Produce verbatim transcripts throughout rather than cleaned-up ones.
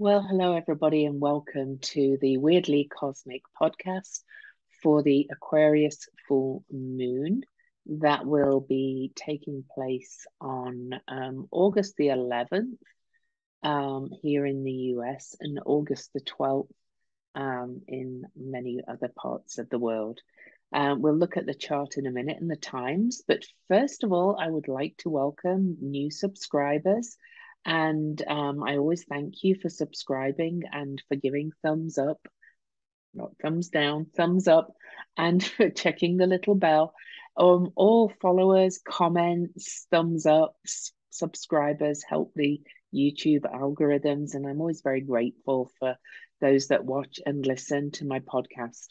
Well, hello everybody and welcome to the Weirdly Cosmic podcast for the Aquarius full moon that will be taking place on um, August the eleventh um, here in the U S and August the twelfth um, in many other parts of the world. Um, we'll look at the chart in a minute and the times, but first of all, I would like to welcome new subscribers. And um, I always thank you for subscribing and for giving thumbs up, not thumbs down, thumbs up, and for checking the little bell. Um, all followers, comments, thumbs ups, subscribers help the YouTube algorithms. And I'm always very grateful for those that watch and listen to my podcast.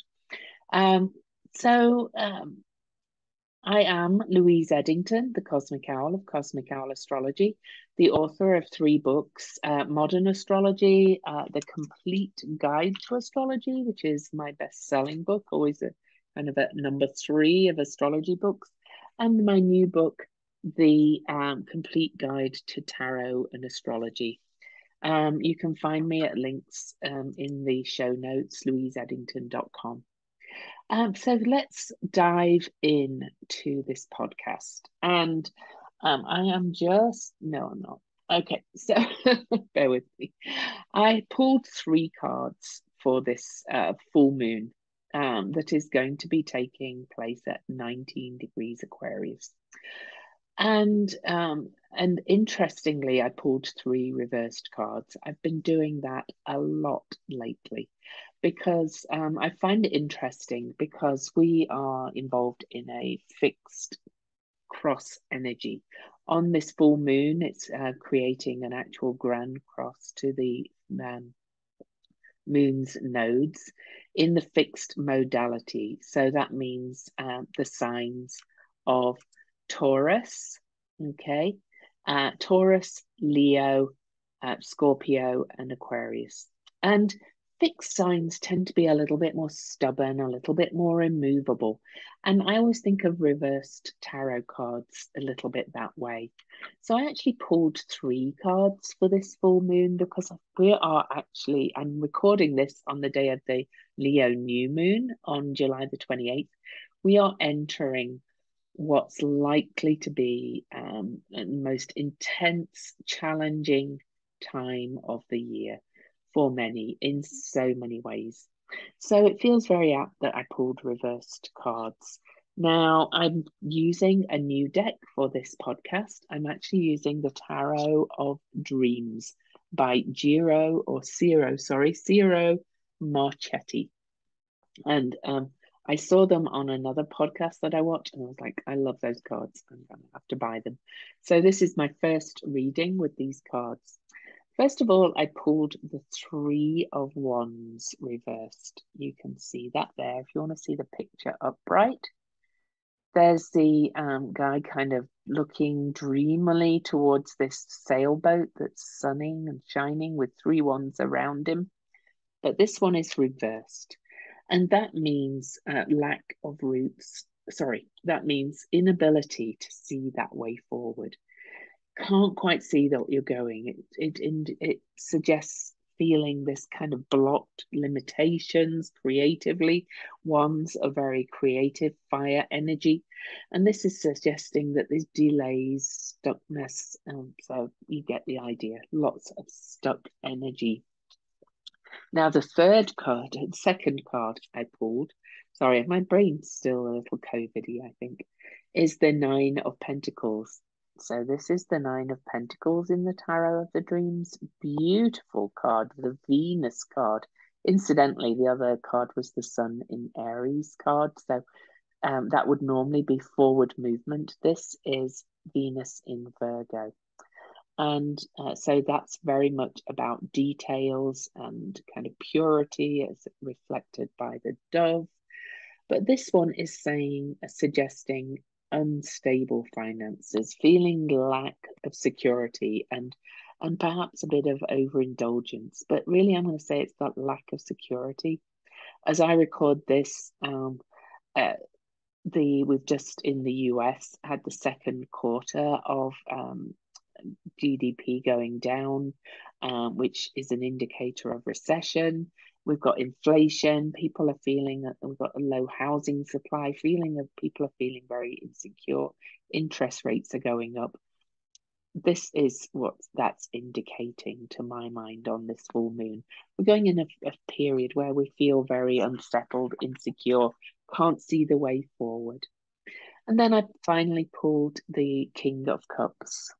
Um, so um, I am Louise Edington, the Cosmic Owl of Cosmic Owl Astrology, the author of three books, uh, Modern Astrology, uh, The Complete Guide to Astrology, which is my best-selling book, always a, kind of at number three of astrology books, and my new book, The um, Complete Guide to Tarot and Astrology. Um, you can find me at links um, in the show notes, louise edington dot com. Um, so let's dive in to this podcast. And um, I am just, no, I'm not. Okay, so bear with me. I pulled three cards for this uh, full moon um, that is going to be taking place at nineteen degrees Aquarius. And, um, and interestingly, I pulled three reversed cards. I've been doing that a lot lately because um, I find it interesting because we are involved in a fixed cross energy. On this full moon, it's uh, creating an actual grand cross to the um, moon's nodes in the fixed modality. So that means uh, the signs of Taurus, okay, uh, Taurus, Leo, uh, Scorpio, and Aquarius. And fixed signs tend to be a little bit more stubborn, a little bit more immovable. And I always think of reversed tarot cards a little bit that way. So I actually pulled three cards for this full moon because we are actually, I'm recording this on the day of the Leo new moon on July the twenty-eighth. We are entering what's likely to be um, the most intense, challenging time of the year for many in so many ways. So it feels very apt that I pulled reversed cards. Now I'm using a new deck for this podcast. I'm actually using the Tarot of Dreams by Ciro or Ciro, sorry, Ciro Marchetti. And um, I saw them on another podcast that I watched and I was like, I love those cards. I'm going to have to buy them. So this is my first reading with these cards. First of all, I pulled the Three of Wands reversed. You can see that there. If you want to see the picture upright, there's the um, guy kind of looking dreamily towards this sailboat that's sunning and shining with three wands around him. But this one is reversed. And that means uh, lack of roots. Sorry, that means inability to see that way forward. Can't quite see that you're going. It, it, it suggests feeling this kind of blocked limitations creatively. Wands are very creative, fire energy. And this is suggesting that there's delays, stuckness. Um, so you get the idea, lots of stuck energy. Now the third card, second card I pulled, sorry, my brain's still a little COVID-y, I think, is the Nine of Pentacles. So this is the Nine of Pentacles in the Tarot of the Dreams. Beautiful card, the Venus card. Incidentally, the other card was the Sun in Aries card. So um, that would normally be forward movement. This is Venus in Virgo. And uh, so that's very much about details and kind of purity as reflected by the dove. But this one is saying, uh, suggesting unstable finances, feeling lack of security and, and perhaps a bit of overindulgence. But really, I'm going to say it's that lack of security. As I record this, um, uh, the we've just in the U S had the second quarter of um G D P going down, um, which is an indicator of recession. We've got inflation. People are feeling that we've got a low housing supply, feeling that people are feeling very insecure. Interest rates are going up. This is what that's indicating to my mind on this full moon. We're going in a, a period where we feel very unsettled, insecure, can't see the way forward. And then I finally pulled the King of Cups.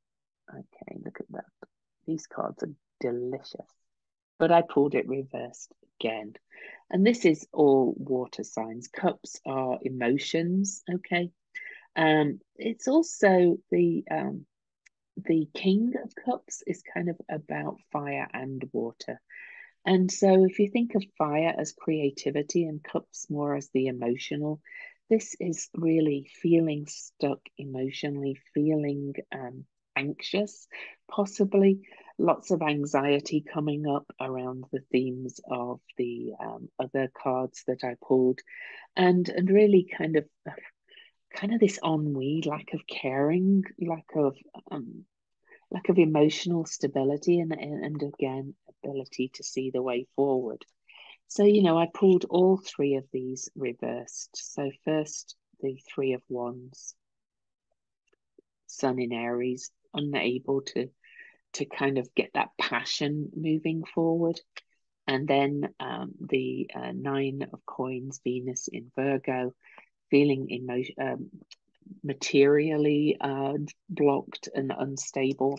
Okay, look at that. These cards are delicious. But I pulled it reversed again. And this is all water signs. Cups are emotions, okay? Um, it's also the um, the King of Cups is kind of about fire and water. And so if you think of fire as creativity and cups more as the emotional, this is really feeling stuck emotionally, feeling um, anxious, possibly. Lots of anxiety coming up around the themes of the um, other cards that I pulled, and and really kind of kind of this ennui, lack of caring, lack of um, lack of emotional stability, and and again ability to see the way forward. So you know I pulled all three of these reversed. So first the Three of Wands, Sun in Aries, unable to. to kind of get that passion moving forward. And then um, the uh, Nine of Coins, Venus in Virgo, feeling emotion, um, materially uh, blocked and unstable,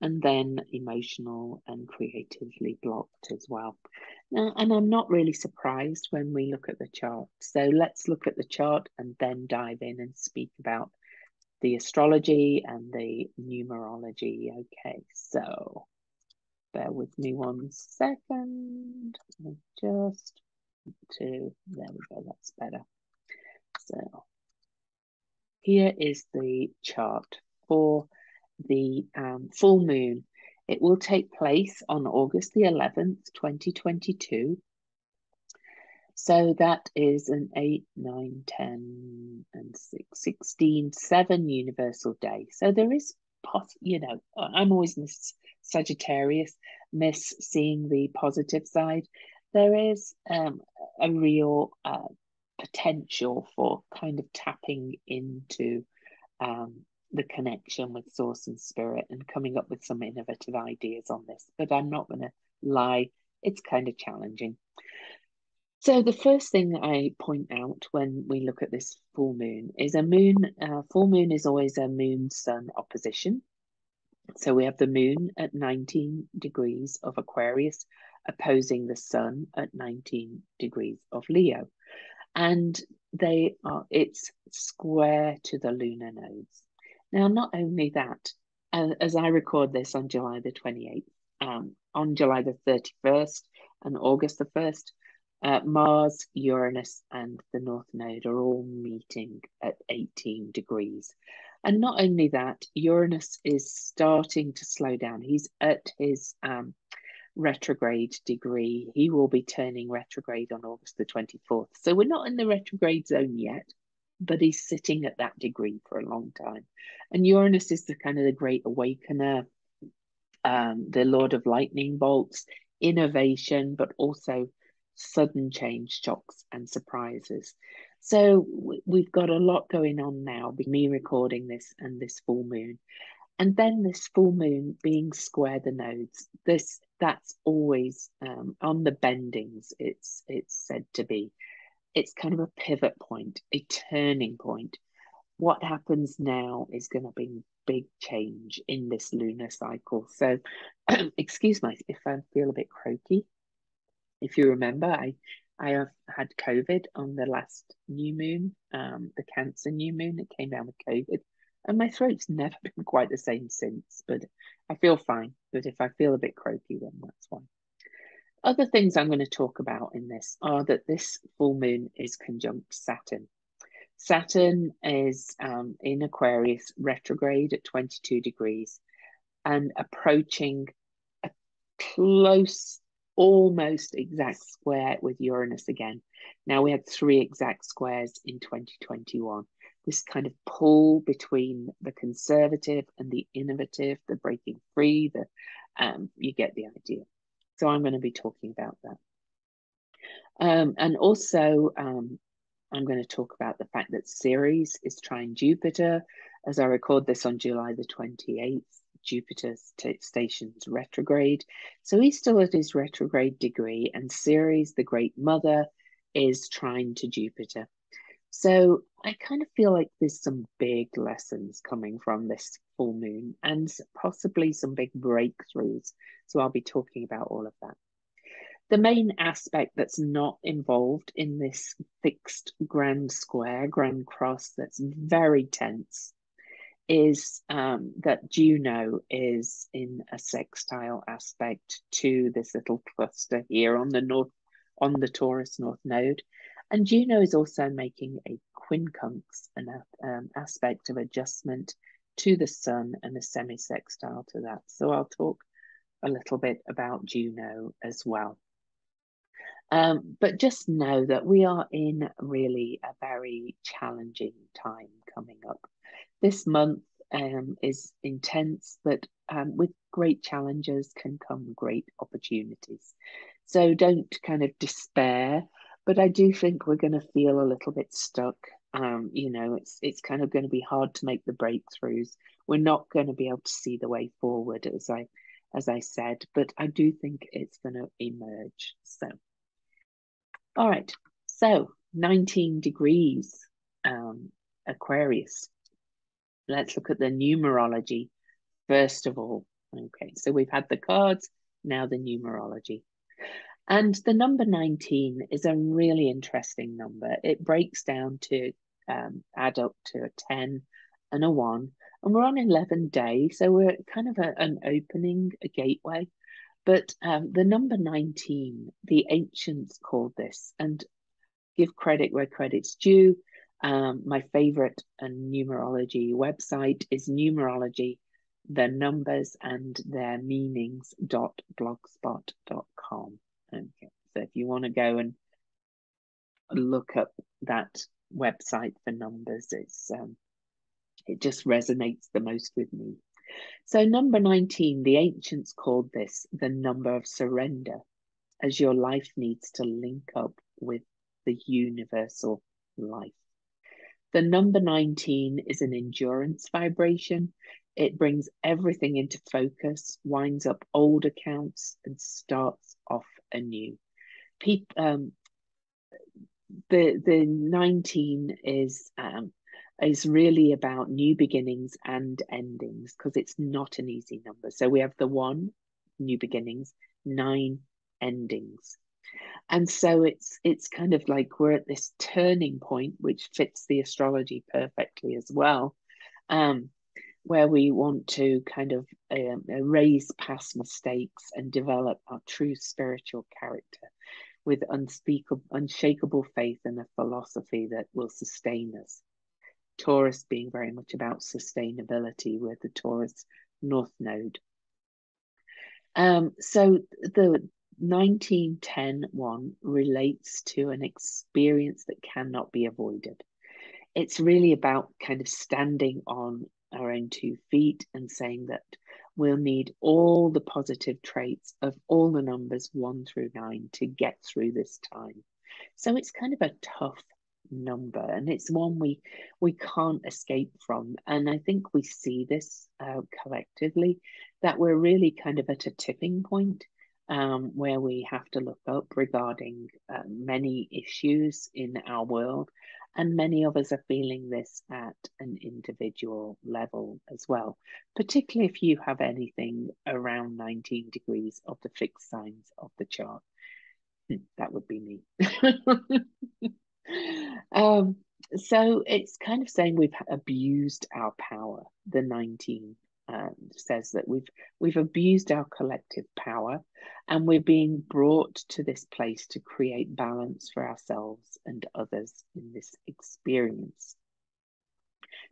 and then emotional and creatively blocked as well. Now, and I'm not really surprised when we look at the chart. So let's look at the chart and then dive in and speak about the astrology and the numerology. Okay, so bear with me one second. Just two. There we go. That's better. So here is the chart for the um, full moon. It will take place on August the eleventh, twenty twenty-two. So that is an eight, nine, ten, and six, sixteen, seven universal day. So there is, you know, I'm always Miss Sagittarius, miss seeing the positive side. There is um, a real uh, potential for kind of tapping into um, the connection with source and spirit and coming up with some innovative ideas on this. But I'm not going to lie, it's kind of challenging. So the first thing I point out when we look at this full moon is a moon, uh, full moon is always a moon-sun opposition. So we have the moon at nineteen degrees of Aquarius opposing the sun at nineteen degrees of Leo. And they are, it's square to the lunar nodes. Now, not only that, uh, as I record this on July the twenty-eighth, um, on July the thirty-first and August the first, Uh, Mars, Uranus, and the North Node are all meeting at eighteen degrees. And not only that, Uranus is starting to slow down. He's at his um, retrograde degree. He will be turning retrograde on August the twenty-fourth. So we're not in the retrograde zone yet, but he's sitting at that degree for a long time. And Uranus is the kind of the great awakener, um, the Lord of lightning bolts, innovation, but also sudden change, shocks and surprises. So we've got a lot going on now with me recording this and this full moon, and then this full moon being square the nodes. This that's always um, on the bendings. It's it's said to be. It's kind of a pivot point, a turning point. What happens now is going to be big change in this lunar cycle. So, excuse me if I feel a bit croaky. If you remember, I, I have had COVID on the last new moon, um, the Cancer new moon. It came down with COVID, and my throat's never been quite the same since, but I feel fine. But if I feel a bit croaky, then that's why. Other things I'm going to talk about in this are that this full moon is conjunct Saturn. Saturn is um, in Aquarius, retrograde at twenty-two degrees, and approaching a close almost exact square with Uranus again. Now we had three exact squares in twenty twenty-one. this kind of pull between the conservative and the innovative, the breaking free, the, um, you get the idea. So I'm going to be talking about that. Um, and also, um, I'm going to talk about the fact that Ceres is trine Jupiter. As I record this on July the twenty-eighth, Jupiter stations retrograde. So he's still at his retrograde degree, and Ceres, the Great Mother, is trine to Jupiter. So I kind of feel like there's some big lessons coming from this full moon and possibly some big breakthroughs. So I'll be talking about all of that. The main aspect that's not involved in this fixed grand square, grand cross that's very tense is um, that Juno is in a sextile aspect to this little cluster here on the north, on the Taurus North Node. And Juno is also making a quincunx, an um, aspect of adjustment to the sun and a semi-sextile to that. So I'll talk a little bit about Juno as well. Um, but just know that we are in really a very challenging time coming up. This month um, is intense, but um, with great challenges can come great opportunities. So don't kind of despair, but I do think we're going to feel a little bit stuck. Um, you know, it's, it's kind of going to be hard to make the breakthroughs. We're not going to be able to see the way forward, as I, as I said, but I do think it's going to emerge. So, all right. So nineteen degrees, um, Aquarius. Let's look at the numerology first of all. Okay, so we've had the cards, now the numerology. And the number nineteen is a really interesting number. It breaks down to um, add up to a ten and a one. And we're on eleven day, so we're kind of a, an opening, a gateway. But um, the number nineteen, the ancients called this, and give credit where credit's due. Um, my favorite and numerology website is numerology, the numbers and their meanings dot blogspot dot com. Okay, so if you want to go and look up that website for numbers, it's um, it just resonates the most with me. So number nineteen, the ancients called this the number of surrender, as your life needs to link up with the universal life. The number nineteen is an endurance vibration. It brings everything into focus, winds up old accounts, and starts off anew. People, um, the the nineteen is um, is really about new beginnings and endings, because it's not an easy number. So we have the one, new beginnings, nine, endings. And so it's it's kind of like we're at this turning point, which fits the astrology perfectly as well, um, where we want to kind of um, erase past mistakes and develop our true spiritual character with unspeakable, unshakable faith and a philosophy that will sustain us. Taurus being very much about sustainability with the Taurus North Node. Um, so the nineteen ten one relates to an experience that cannot be avoided. It's really about kind of standing on our own two feet and saying that we'll need all the positive traits of all the numbers one through nine to get through this time. So it's kind of a tough number, and it's one we we can't escape from. And I think we see this uh, collectively, that we're really kind of at a tipping point um, where we have to look up regarding uh, many issues in our world. And many of us are feeling this at an individual level as well, particularly if you have anything around nineteen degrees of the fixed signs of the chart. That would be me. um, so it's kind of saying we've abused our power. The nineteen um, says that we've, we've abused our collective power, and we're being brought to this place to create balance for ourselves and others in this experience.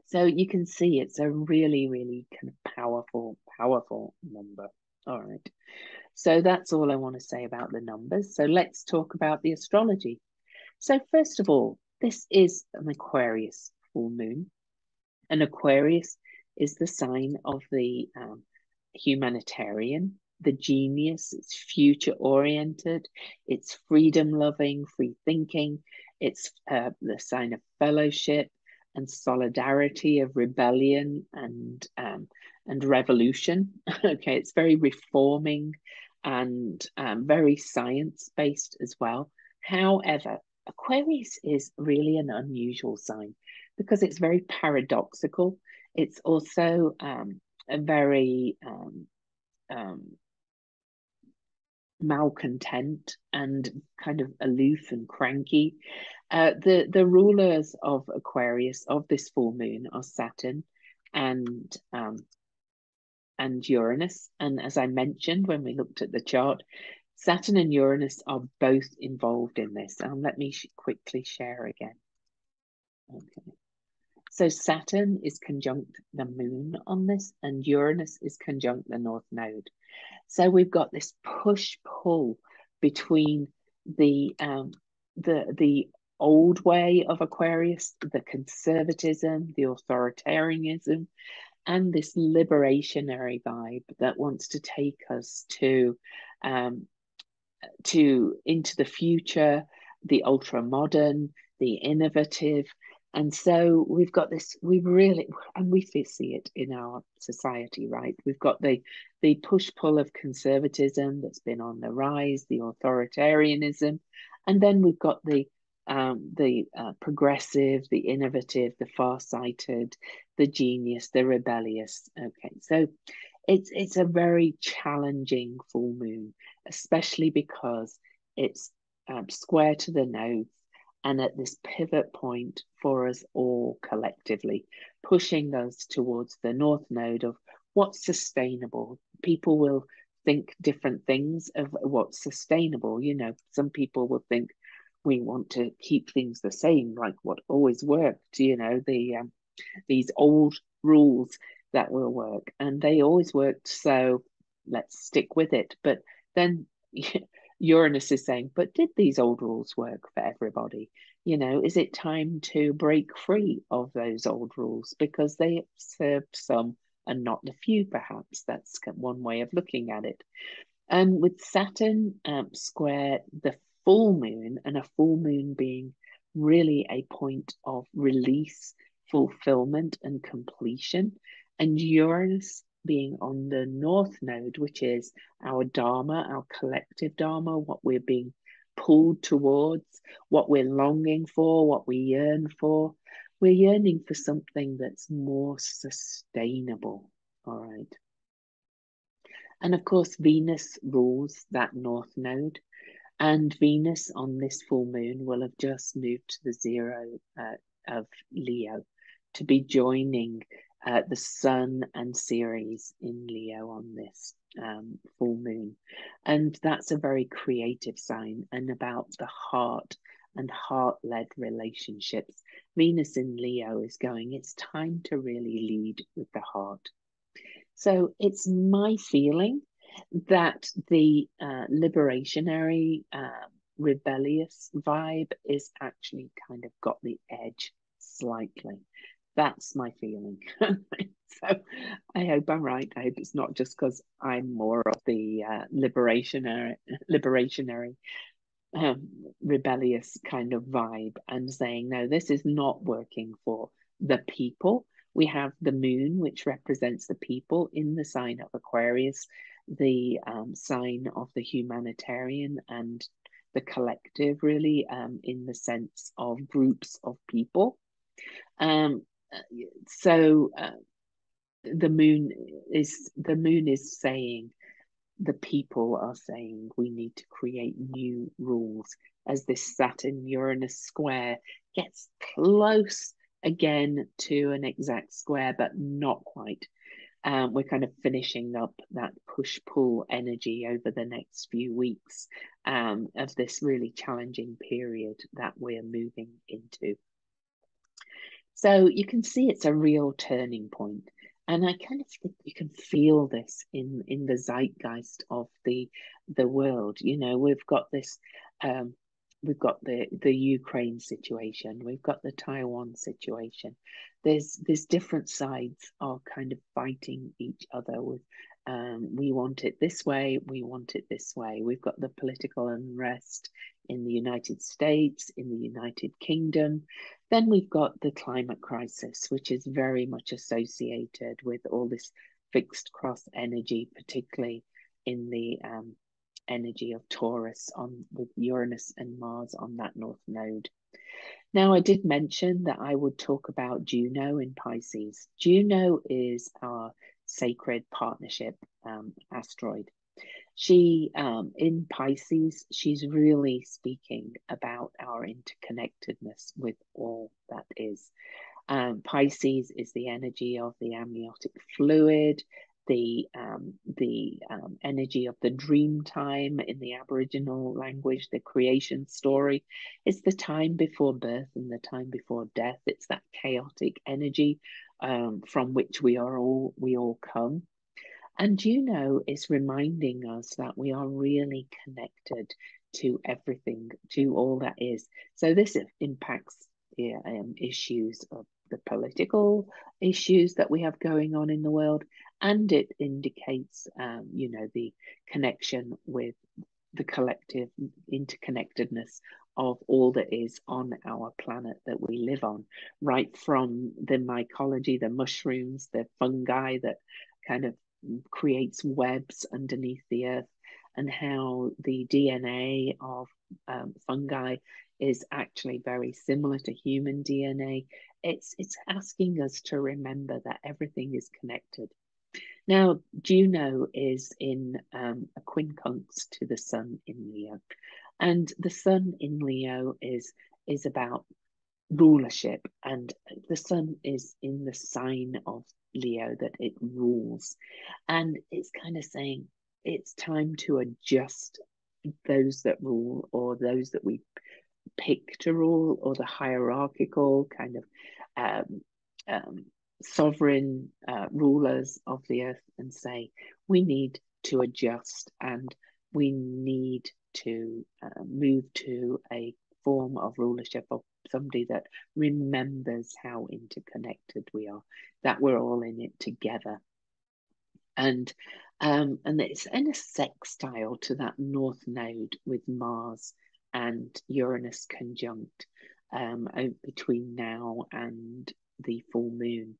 So you can see it's a really, really kind of powerful, powerful number. All right. So that's all I want to say about the numbers. So let's talk about the astrology. So first of all, this is an Aquarius full moon. And Aquarius is the sign of the um, humanitarian, the genius. It's future-oriented, it's freedom-loving, free-thinking, it's uh, the sign of fellowship and solidarity, of rebellion and um, and revolution. Okay, it's very reforming and um, very science-based as well. However, Aquarius is really an unusual sign because it's very paradoxical. It's also um, a very um, um, malcontent and kind of aloof and cranky. Uh, the, the rulers of Aquarius, of this full moon, are Saturn and um, and Uranus. And as I mentioned when we looked at the chart, Saturn and Uranus are both involved in this. Um, let me sh- quickly share again. Okay. So Saturn is conjunct the moon on this, and Uranus is conjunct the north node. So we've got this push-pull between the um, the the old way of Aquarius, the conservatism, the authoritarianism, and this liberationary vibe that wants to take us to um, to into the future, the ultra-modern, the innovative. And so we've got this, we really, and we see it in our society, right? We've got the, the push-pull of conservatism that's been on the rise, the authoritarianism, and then we've got the um, the uh, progressive, the innovative, the far-sighted, the genius, the rebellious. Okay, so it's, it's a very challenging full moon, especially because it's um, square to the nodes, and at this pivot point for us all collectively, pushing us towards the north node of what's sustainable. People will think different things of what's sustainable. You know, some people will think we want to keep things the same, like what always worked, you know, the um, these old rules that will work. And they always worked, so let's stick with it. But then... Uranus is saying, but did these old rules work for everybody? You know, is it time to break free of those old rules because they served some and not the few, perhaps? That's one way of looking at it. And um, with Saturn um, square the full moon, and a full moon being really a point of release, fulfillment and completion, and Uranus being on the north node, which is our dharma, our collective dharma, what we're being pulled towards, what we're longing for, what we yearn for. We're yearning for something that's more sustainable, all right? And of course, Venus rules that north node, and Venus on this full moon will have just moved to the zero uh, of Leo to be joining Uh, the Sun and Ceres in Leo on this um, full moon. And that's a very creative sign and about the heart and heart-led relationships. Venus in Leo is going, it's time to really lead with the heart. So it's my feeling that the uh, liberationary, uh, rebellious vibe is actually kind of got the edge slightly. That's my feeling. So I hope I'm right. I hope it's not just because I'm more of the uh, liberationary, liberationary um, rebellious kind of vibe and saying, no, this is not working for the people. We have the moon, which represents the people in the sign of Aquarius, the um, sign of the humanitarian and the collective, really, um, in the sense of groups of people. Um, So uh, the moon is the moon is saying, the people are saying, we need to create new rules as this Saturn Uranus square gets close again to an exact square, but not quite. Um, we're kind of finishing up that push-pull energy over the next few weeks um, of this really challenging period that we're moving into. So you can see it's a real turning point. And I kind of think you can feel this in, in the zeitgeist of the, the world. You know, we've got this um, We've got the, the Ukraine situation. We've got the Taiwan situation. There's there's different sides are kind of fighting each other with, um, we want it this way, we want it this way. We've got the political unrest in the United States, in the United Kingdom. Then we've got the climate crisis, which is very much associated with all this fixed cross energy, particularly in the um, energy of Taurus on with Uranus and Mars on that north node. Now, I did mention that I would talk about Juno in Pisces. Juno is our sacred partnership um, asteroid. She, um, in Pisces, she's really speaking about our interconnectedness with all that is. Um, Pisces is the energy of the amniotic fluid, the um, the um, energy of the dream time in the Aboriginal language, the creation story. It's the time before birth and the time before death. It's that chaotic energy um, from which we are all we all come. And Juno is reminding us that we are really connected to everything, to all that is. So this impacts yeah, um, issues of the political issues that we have going on in the world, and it indicates, um, you know, the connection with the collective interconnectedness of all that is on our planet that we live on, right from the mycology, the mushrooms, the fungi that kind of creates webs underneath the earth, and how the D N A of um, fungi is actually very similar to human D N A. It's, it's asking us to remember that everything is connected. Now, Juno is in um, a quincunx to the sun in Leo. And the sun in Leo is, is about rulership. And the sun is in the sign of Leo that it rules. And it's kind of saying it's time to adjust those that rule, or those that we pick to rule, or the hierarchical kind of um, um, sovereign uh, rulers of the earth, and say we need to adjust, and we need to uh, move to a form of rulership of somebody that remembers how interconnected we are, that we're all in it together. And um, and it's in a sextile to that north node with Mars and Uranus conjunct um, between now and the full moon,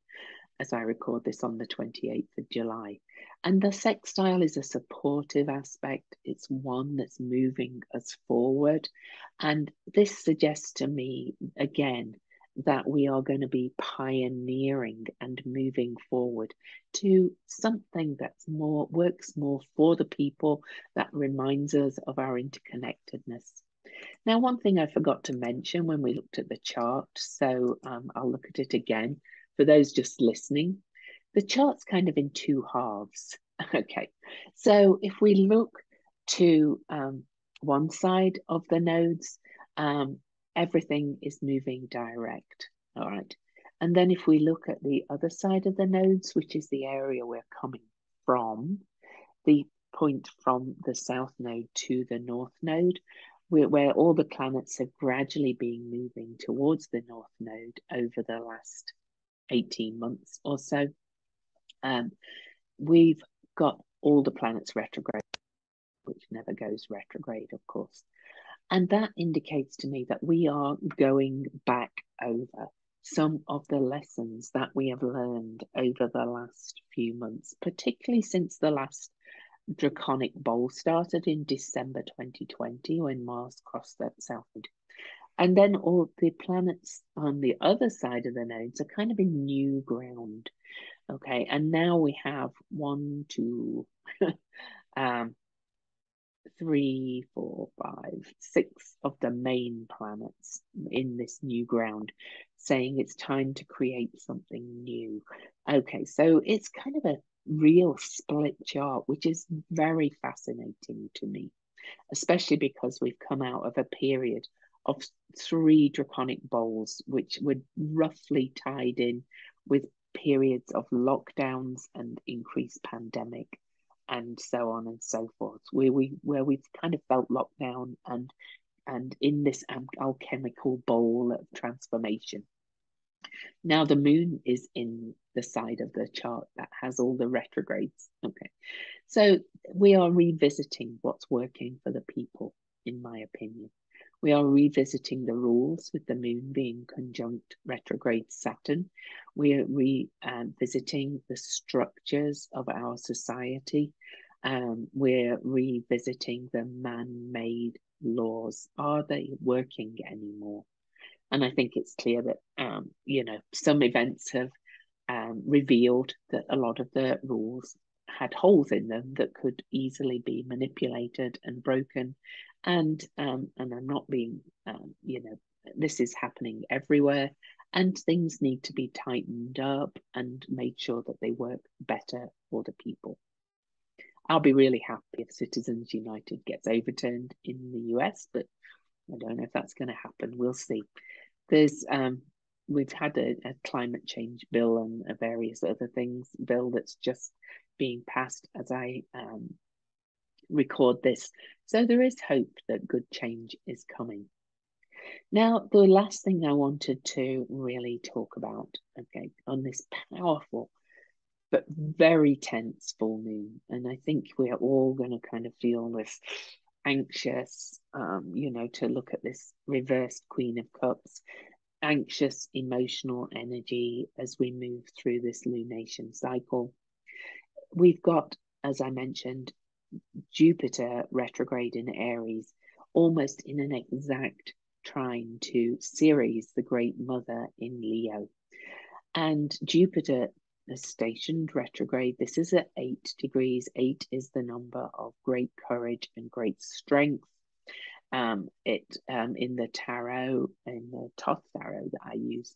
as I record this on the twenty-eighth of July. And the sextile is a supportive aspect. It's one that's moving us forward. And this suggests to me, again, that we are going to be pioneering and moving forward to something that's more, works more for the people, that reminds us of our interconnectedness. Now, one thing I forgot to mention when we looked at the chart, so um, I'll look at it again for those just listening. The chart's kind of in two halves. Okay, so if we look to um, one side of the nodes, um, everything is moving direct, all right? And then if we look at the other side of the nodes, which is the area we're coming from, the point from the south node to the north node, where all the planets have gradually been moving towards the north node over the last eighteen months or so. Um, we've got all the planets retrograde, which never goes retrograde, of course. And that indicates to me that we are going back over some of the lessons that we have learned over the last few months, particularly since the last draconic bowl started in December twenty twenty, when Mars crossed that south node. And then all the planets on the other side of the nodes are kind of in new ground. Okay, and now we have one, two, um, three, four, five, six of the main planets in this new ground, saying it's time to create something new. Okay, so it's kind of a real split chart, which is very fascinating to me, especially because we've come out of a period of three draconic bowls, which were roughly tied in with periods of lockdowns and increased pandemic and so on and so forth, where we where we've kind of felt lockdown and and in this alchemical bowl of transformation. Now the moon is in the side of the chart that has all the retrogrades. Okay, so we are revisiting what's working for the people, in my opinion. We are revisiting the rules with the moon being conjunct retrograde Saturn. We are revisiting the structures of our society. Um, we're revisiting the man-made laws. Are they working anymore? And I think it's clear that, um, you know, some events have um, revealed that a lot of the rules had holes in them that could easily be manipulated and broken. And, um, and I'm not being, um, you know, this is happening everywhere, and things need to be tightened up and made sure that they work better for the people. I'll be really happy if Citizens United gets overturned in the U S, but I don't know if that's going to happen. We'll see. There's, um, we've had a, a climate change bill and a various other things bill that's just being passed as I um, record this. So there is hope that good change is coming. Now, the last thing I wanted to really talk about, okay, on this powerful but very tense full moon, and I think we're all going to kind of feel this anxious, um, you know, to look at this reversed Queen of Cups, anxious emotional energy as we move through this lunation cycle. We've got, as I mentioned, Jupiter retrograde in Aries, almost in an exact trine to Ceres, the Great Mother in Leo. And Jupiter is stationed retrograde. This is at eight degrees. Eight is the number of great courage and great strength. Um, it um, in the tarot, in the Toth tarot that I use.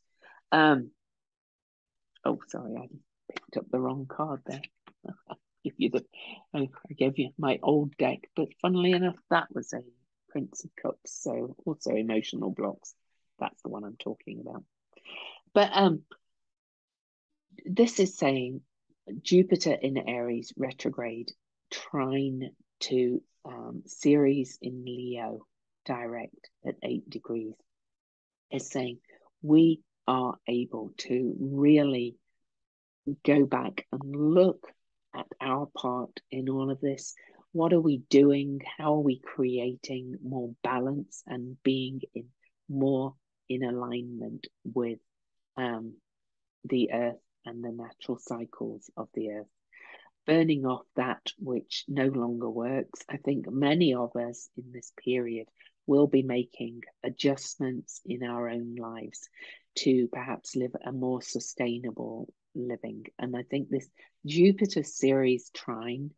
Um, oh, sorry, I picked up the wrong card there. Give you the, I gave you my old deck, but funnily enough, that was a Prince of Cups, so also emotional blocks. That's the one I'm talking about. But um, this is saying Jupiter in Aries retrograde, trine to um, Ceres in Leo, direct at eight degrees, is saying we are able to really go back and look at our part in all of this. What are we doing? How are we creating more balance and being in more in alignment with um, the earth and the natural cycles of the earth? Burning off that which no longer works. I think many of us in this period will be making adjustments in our own lives to perhaps live a more sustainable living. And I think this Jupiter Ceres trine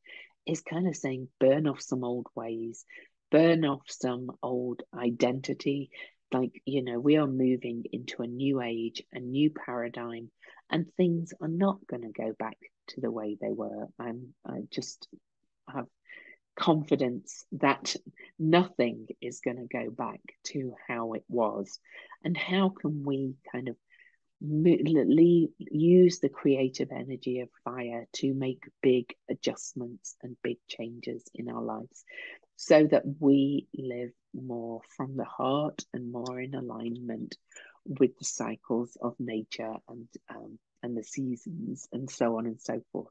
is kind of saying burn off some old ways, burn off some old identity. Like, you know, we are moving into a new age, a new paradigm, and things are not going to go back to the way they were. I'm, I just have confidence that nothing is going to go back to how it was. And how can we kind of use the creative energy of fire to make big adjustments and big changes in our lives so that we live more from the heart and more in alignment with the cycles of nature and um, and the seasons and so on and so forth.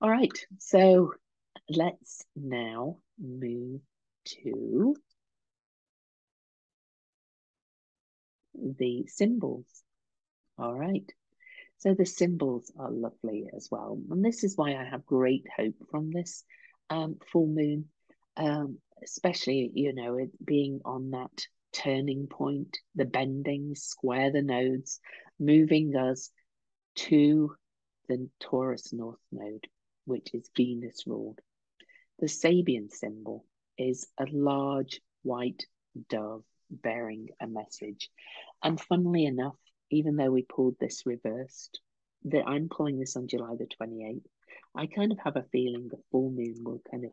All right, so let's now move to the symbols. All right, so the symbols are lovely as well, and this is why I have great hope from this um full moon, um especially, you know, it being on that turning point, the bending, square the nodes, moving us to the Taurus North Node, which is Venus ruled. The Sabian symbol is a large white dove bearing a message, and funnily enough, even though we pulled this reversed, that I'm pulling this on July the twenty-eighth, I kind of have a feeling the full moon will kind of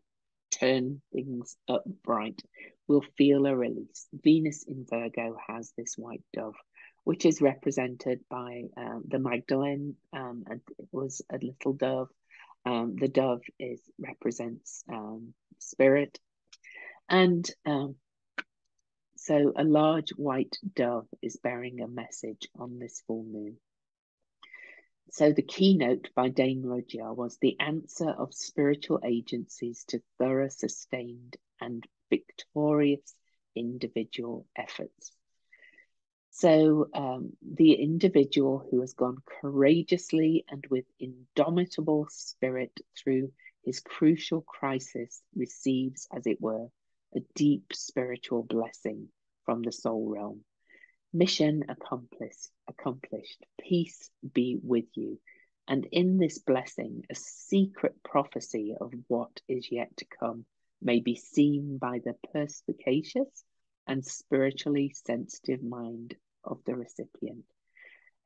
turn things upright. We'll feel a release. Venus in Virgo has this white dove, which is represented by um, the Magdalene, um, and it was a little dove. Um, the dove is represents um, spirit. And um, so a large white dove is bearing a message on this full moon. So the keynote by Dane Rudhyar was the answer of spiritual agencies to thorough, sustained and victorious individual efforts. So um, the individual who has gone courageously and with indomitable spirit through his crucial crisis receives, as it were, a deep spiritual blessing from the soul realm. Mission accomplished, accomplished, peace be with you. And in this blessing, a secret prophecy of what is yet to come may be seen by the perspicacious and spiritually sensitive mind of the recipient.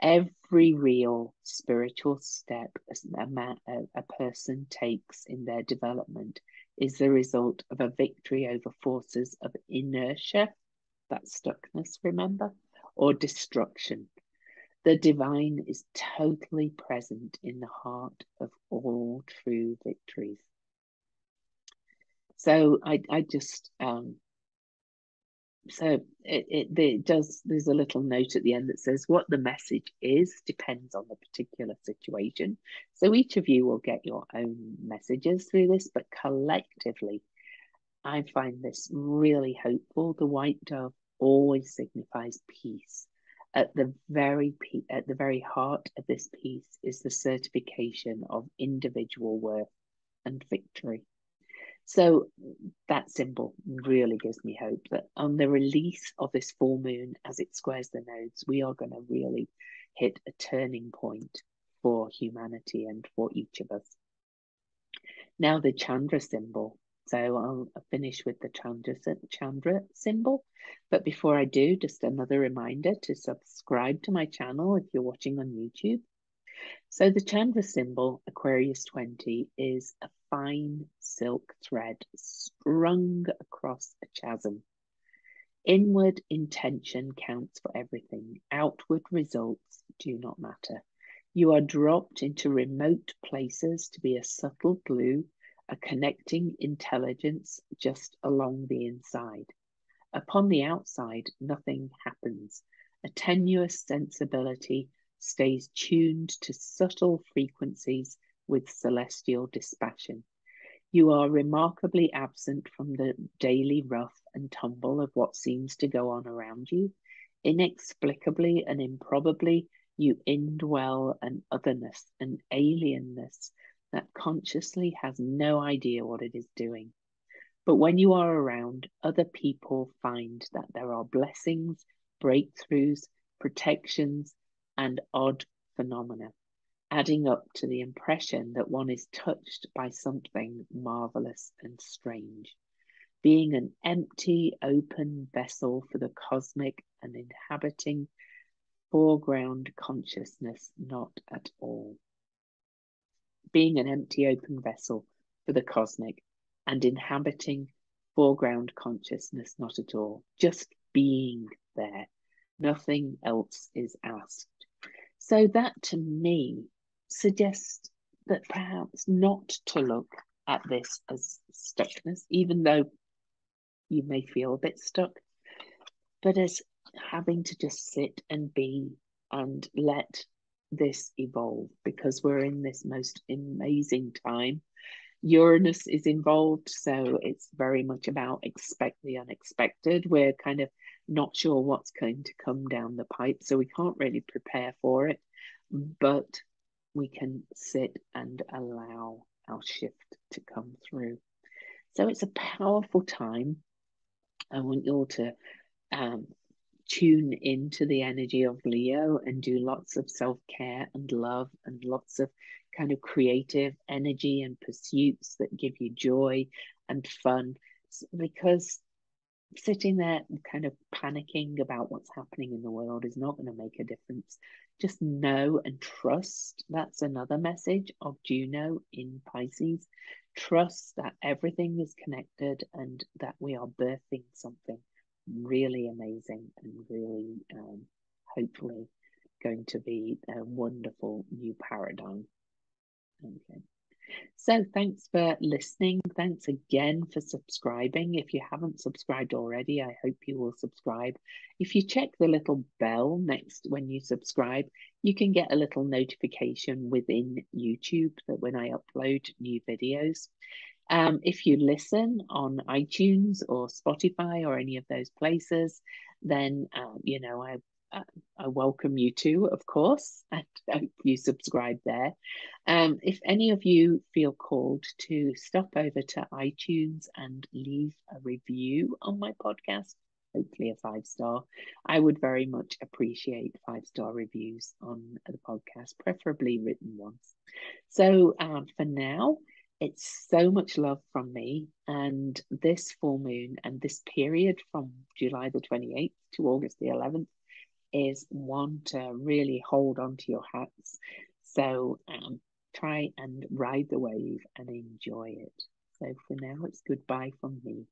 Every real spiritual step a, man, a person takes in their development is the result of a victory over forces of inertia, that stuckness, remember, or destruction. The divine is totally present in the heart of all true victories. So I, I just... Um, So it, it, it does, there's a little note at the end that says what the message is depends on the particular situation. So each of you will get your own messages through this, but collectively, I find this really hopeful. The white dove always signifies peace. At the very, pe at the very heart of this peace is the certification of individual worth and victory. So that symbol really gives me hope that on the release of this full moon, as it squares the nodes, we are going to really hit a turning point for humanity and for each of us. Now the Chandra symbol. So I'll finish with the Chandra, Chandra symbol. But before I do, just another reminder to subscribe to my channel if you're watching on YouTube. So the Chandra symbol, Aquarius twenty, is a fine silk thread strung across a chasm. Inward intention counts for everything. Outward results do not matter. You are dropped into remote places to be a subtle glue, a connecting intelligence just along the inside. Upon the outside, nothing happens. A tenuous sensibility stays tuned to subtle frequencies with celestial dispassion. You are remarkably absent from the daily rough and tumble of what seems to go on around you. Inexplicably and improbably, you indwell an otherness, an alienness that consciously has no idea what it is doing. But when you are around, other people find that there are blessings, breakthroughs, protections, and odd phenomena, adding up to the impression that one is touched by something marvelous and strange. Being an empty, open vessel for the cosmic and inhabiting foreground consciousness, not at all. Being an empty, open vessel for the cosmic and inhabiting foreground consciousness, not at all. Just being there. Nothing else is asked. So that, to me, suggests that perhaps not to look at this as stuckness, even though you may feel a bit stuck, but as having to just sit and be and let this evolve, because we're in this most amazing time. Uranus is involved, so it's very much about expect the unexpected. We're kind of not sure what's going to come down the pipe, so we can't really prepare for it, but we can sit and allow our shift to come through. So it's a powerful time. I want you all to um, tune into the energy of Leo and do lots of self-care and love and lots of kind of creative energy and pursuits that give you joy and fun, because sitting there and kind of panicking about what's happening in the world is not going to make a difference. Just know and trust. That's another message of Juno in Pisces. Trust that everything is connected and that we are birthing something really amazing and really um, hopefully going to be a wonderful new paradigm. Okay. So thanks for listening. Thanks again for subscribing. If you haven't subscribed already, I hope you will subscribe. If you check the little bell next when you subscribe, you can get a little notification within YouTube that when I upload new videos. Um, if you listen on iTunes or Spotify or any of those places, then, um, you know, I I welcome you too, of course, and hope you subscribe there. Um, if any of you feel called to stop over to iTunes and leave a review on my podcast, hopefully a five star, I would very much appreciate five star reviews on the podcast, preferably written ones. So um, for now, it's so much love from me, and this full moon and this period from July the twenty-eighth to August the eleventh is one to really hold on to your hats. So um, try and ride the wave and enjoy it. So for now, it's goodbye from me.